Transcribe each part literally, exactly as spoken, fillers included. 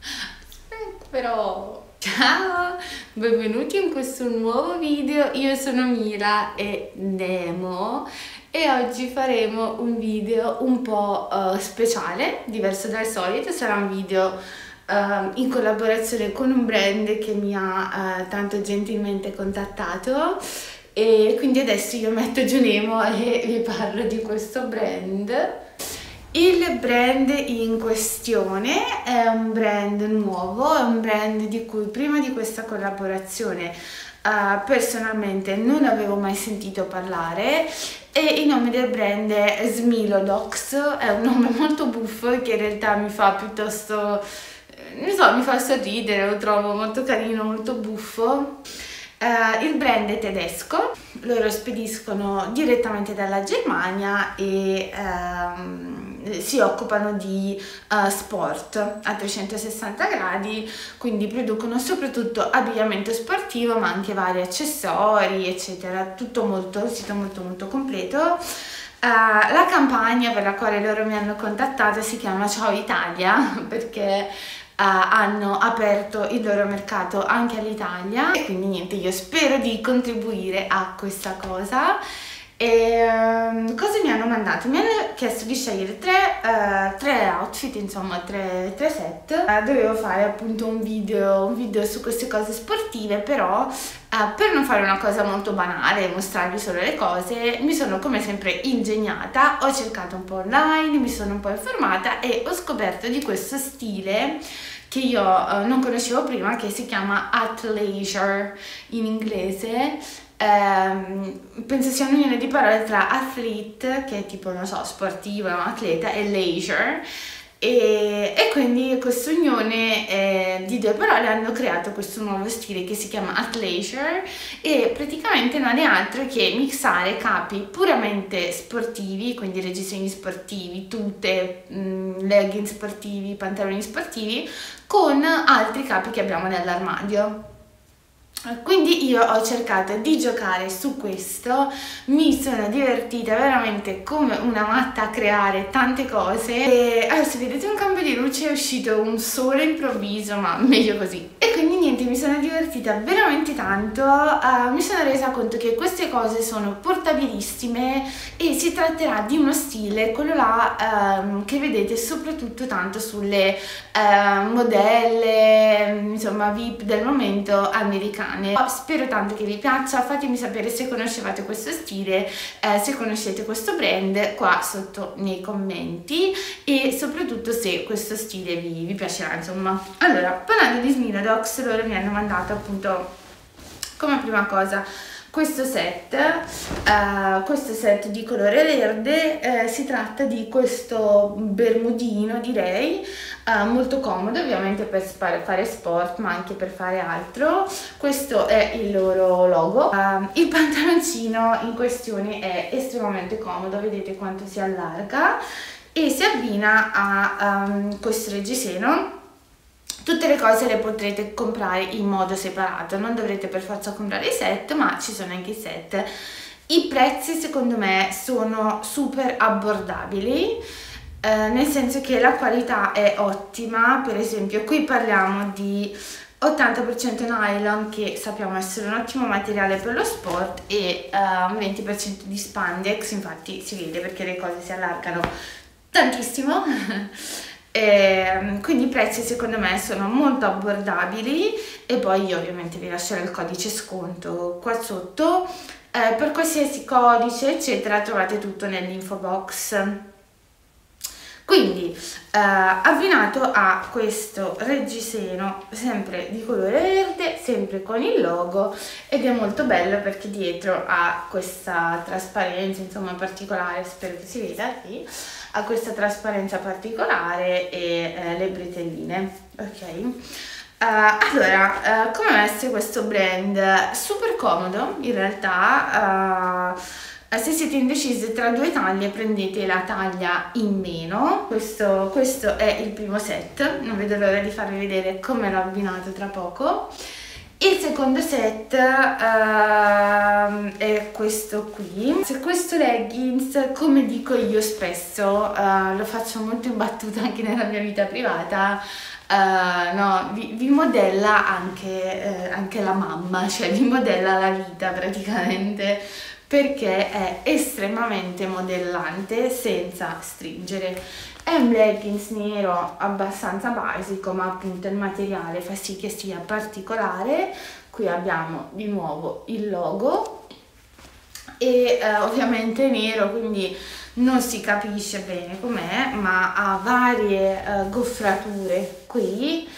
Aspetta però. Ciao, benvenuti in questo nuovo video. Io sono Mira e Nemo e oggi faremo un video un po' uh, speciale, diverso dal solito. Sarà un video uh, in collaborazione con un brand che mi ha uh, tanto gentilmente contattato. E quindi adesso io metto giù Nemo e vi parlo di questo brand. Il brand in questione è un brand nuovo, è un brand di cui prima di questa collaborazione uh, personalmente non avevo mai sentito parlare, e il nome del brand è Smilodox. È un nome molto buffo che in realtà mi fa piuttosto, non so, mi fa sorridere, lo trovo molto carino, molto buffo. Uh, il brand è tedesco, loro spediscono direttamente dalla Germania e uh, si occupano di uh, sport a trecentosessanta gradi, quindi producono soprattutto abbigliamento sportivo ma anche vari accessori eccetera, tutto molto, un sito molto molto completo. Uh, la campagna per la quale loro mi hanno contattato si chiama Ciao Italia, perché Uh, hanno aperto il loro mercato anche all'Italia, e quindi niente, io spero di contribuire a questa cosa. E, um, cosa mi hanno mandato? Mi hanno chiesto di scegliere tre, uh, tre outfit, insomma tre, tre set. Uh, dovevo fare appunto un video, un video su queste cose sportive, però uh, per non fare una cosa molto banale e mostrarvi solo le cose, mi sono come sempre ingegnata, ho cercato un po' online, mi sono un po' informata e ho scoperto di questo stile che io uh, non conoscevo prima, che si chiama Athleisure in inglese. Um, penso sia un'unione di parole tra athlete, che è tipo, non so, sportivo, no? Atleta, e leisure, e, e quindi questa unione eh, di due parole hanno creato questo nuovo stile che si chiama athleisure, e praticamente non è altro che mixare capi puramente sportivi, quindi reggiseni sportivi, tute, mh, leggings sportivi, pantaloni sportivi, con altri capi che abbiamo nell'armadio. Quindi io ho cercato di giocare su questo, mi sono divertita veramente come una matta a creare tante cose, e adesso vedete un cambio di luce, è uscito un sole improvviso, ma meglio così. E quindi niente, mi sono divertita veramente tanto, uh, mi sono resa conto che queste cose sono portabilissime e si tratterà di uno stile, quello là um, che vedete soprattutto tanto sulle uh, modelle, insomma V I P del momento americane. Spero tanto che vi piaccia, fatemi sapere se conoscevate questo stile, eh, se conoscete questo brand qua sotto nei commenti, e soprattutto se questo stile vi, vi piacerà, insomma. Allora, parlando di Smilodox, loro mi hanno mandato appunto come prima cosa questo set, uh, questo set di colore verde. Uh, si tratta di questo bermudino, direi, uh, molto comodo ovviamente per fare sport ma anche per fare altro. Questo è il loro logo. Uh, il pantaloncino in questione è estremamente comodo, vedete quanto si allarga e si abbina a um, questo reggiseno. Tutte le cose le potrete comprare in modo separato, non dovrete per forza comprare i set, ma ci sono anche i set. I prezzi secondo me sono super abbordabili, eh, nel senso che la qualità è ottima. Per esempio qui parliamo di ottanta per cento nylon, che sappiamo essere un ottimo materiale per lo sport, e un eh, venti per cento di spandex, infatti si vede perché le cose si allargano tantissimo. E quindi i prezzi secondo me sono molto abbordabili, e poi io ovviamente vi lascerò il codice sconto qua sotto, eh, per qualsiasi codice eccetera trovate tutto nell'info box. Quindi eh, abbinato a questo reggiseno sempre di colore verde, sempre con il logo, ed è molto bello perché dietro ha questa trasparenza, insomma, particolare, spero che si veda qui. Ha questa trasparenza particolare e eh, le bretelline, ok? Uh, allora, uh, come ho messo questo brand? Super comodo in realtà. Uh, se siete indecise tra due taglie, prendete la taglia in meno. Questo, questo è il primo set, non vedo l'ora di farvi vedere come l'ho abbinato tra poco. Il secondo set uh, è questo qui. Se questo leggings, come dico io spesso, uh, lo faccio molto in battuta anche nella mia vita privata, uh, no, vi, vi modella anche, eh, anche la mamma, cioè vi modella la vita praticamente, perché è estremamente modellante senza stringere. È un leggings nero abbastanza basico, ma appunto il materiale fa sì che sia particolare. Qui abbiamo di nuovo il logo e eh, ovviamente è nero, quindi non si capisce bene com'è, ma ha varie eh, goffrature qui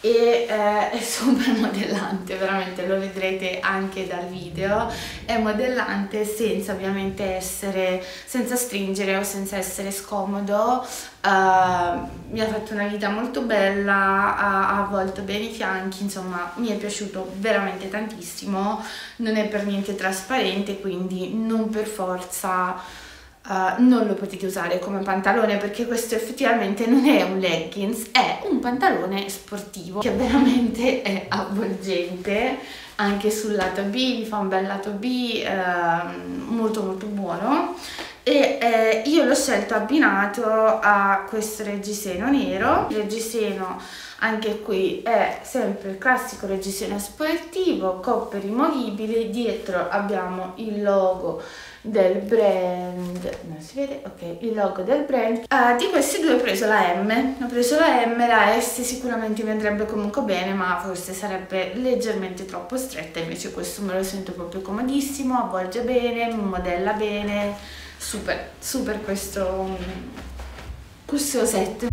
e eh, è super modellante, veramente lo vedrete anche dal video, è modellante senza ovviamente essere, senza stringere o senza essere scomodo. Uh, mi ha fatto una vita molto bella, ha avvolto bene i fianchi, insomma mi è piaciuto veramente tantissimo. Non è per niente trasparente, quindi non per forza Uh, non lo potete usare come pantalone, perché questo effettivamente non è un leggings, è un pantalone sportivo che veramente è avvolgente anche sul lato B, vi fa un bel lato B uh, molto molto buono. E uh, io l'ho scelto abbinato a questo reggiseno nero. Il reggiseno anche qui è sempre il classico reggiseno sportivo, coppe rimovibili, dietro abbiamo il logo del brand, non si vede, ok, il logo del brand. Uh, di questi due ho preso la M, ho preso la M, la S sicuramente mi andrebbe comunque bene, ma forse sarebbe leggermente troppo stretta, invece questo me lo sento proprio comodissimo, avvolge bene, modella bene, super, super questo, questo set.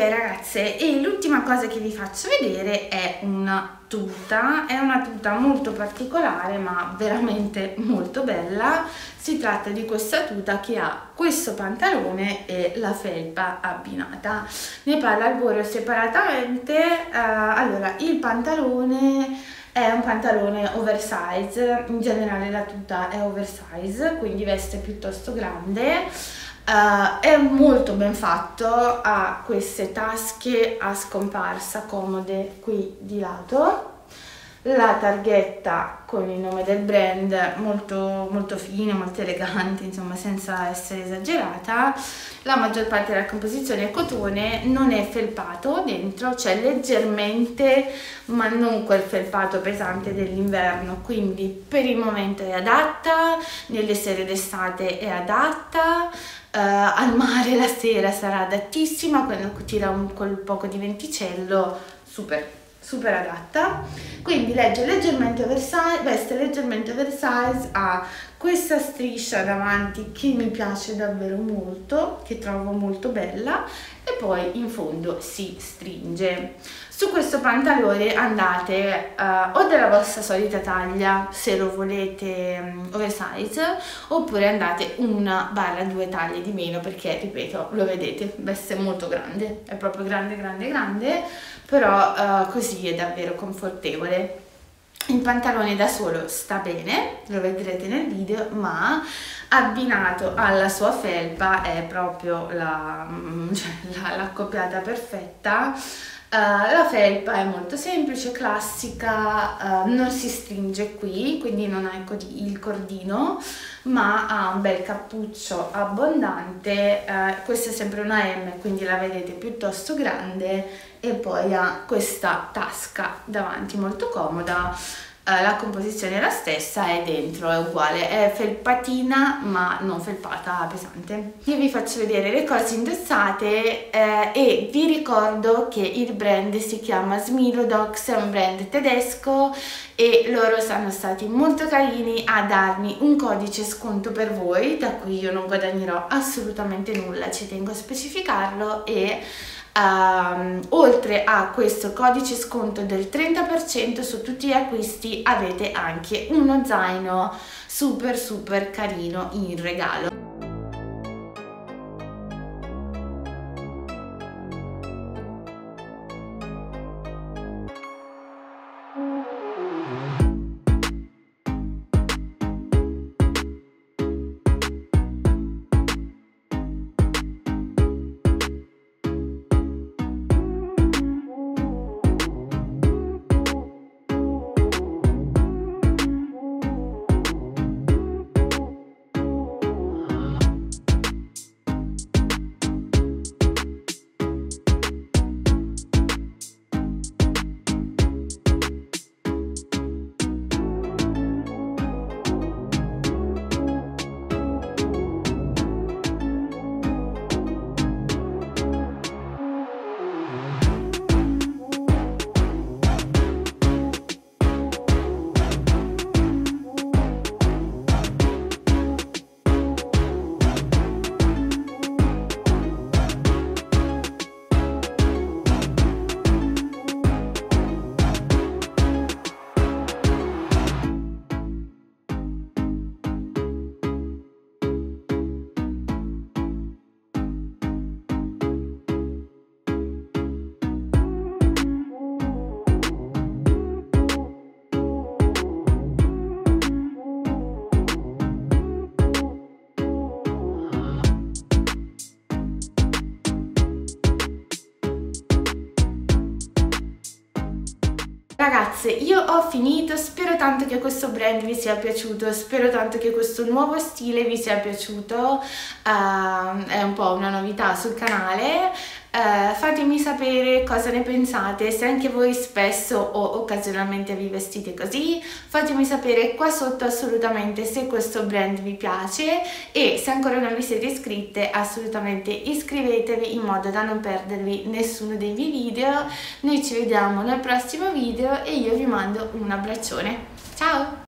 Ok ragazze, e l'ultima cosa che vi faccio vedere è una tuta, è una tuta molto particolare ma veramente molto bella. Si tratta di questa tuta che ha questo pantalone e la felpa abbinata. Ne parlo al volo separatamente. Eh, allora, il pantalone è un pantalone oversize, in generale la tuta è oversize, quindi veste piuttosto grande. Uh, è molto ben fatto, ha queste tasche a scomparsa comode qui di lato, la targhetta con il nome del brand molto, molto fine, molto elegante, insomma senza essere esagerata. La maggior parte della composizione è cotone, non è felpato dentro, c'è leggermente, ma non quel felpato pesante dell'inverno, quindi per il momento è adatta, nelle sere d'estate è adatta, eh, al mare la sera sarà adattissima, quando tira un col poco di venticello, super super adatta. Quindi legge leggermente oversize, veste leggermente oversize, ha questa striscia davanti che mi piace davvero molto, che trovo molto bella, e poi in fondo si stringe. Su questo pantalone andate uh, o della vostra solita taglia se lo volete um, oversize, oppure andate una barra due taglie di meno, perché ripeto, lo vedete, veste molto grande, è proprio grande grande grande, però uh, così è davvero confortevole. Il pantalone da solo sta bene, lo vedrete nel video, ma abbinato alla sua felpa è proprio la, cioè, la, la accoppiata perfetta. Uh, la felpa è molto semplice, classica, uh, non si stringe qui, quindi non ha il cordino, ma ha un bel cappuccio abbondante. Uh, questa è sempre una M, quindi la vedete piuttosto grande, e poi ha questa tasca davanti molto comoda. Uh, la composizione è la stessa, è dentro, è uguale, è felpatina ma non felpata pesante. Io vi faccio vedere le cose indossate eh, e vi ricordo che il brand si chiama Smilodox, è un brand tedesco, e loro sono stati molto carini a darmi un codice sconto per voi, da cui io non guadagnerò assolutamente nulla, ci tengo a specificarlo. E Um, oltre a questo codice sconto del trenta per cento su tutti gli acquisti, avete anche uno zaino super super carino in regalo. Ragazze, io ho finito, spero tanto che questo brand vi sia piaciuto, spero tanto che questo nuovo stile vi sia piaciuto, uh, è un po' una novità sul canale. Uh, fatemi sapere cosa ne pensate, se anche voi spesso o occasionalmente vi vestite così. Fatemi sapere qua sotto assolutamente se questo brand vi piace, e se ancora non vi siete iscritte assolutamente iscrivetevi in modo da non perdervi nessuno dei miei video. Noi ci vediamo nel prossimo video e io vi mando un abbraccione, ciao!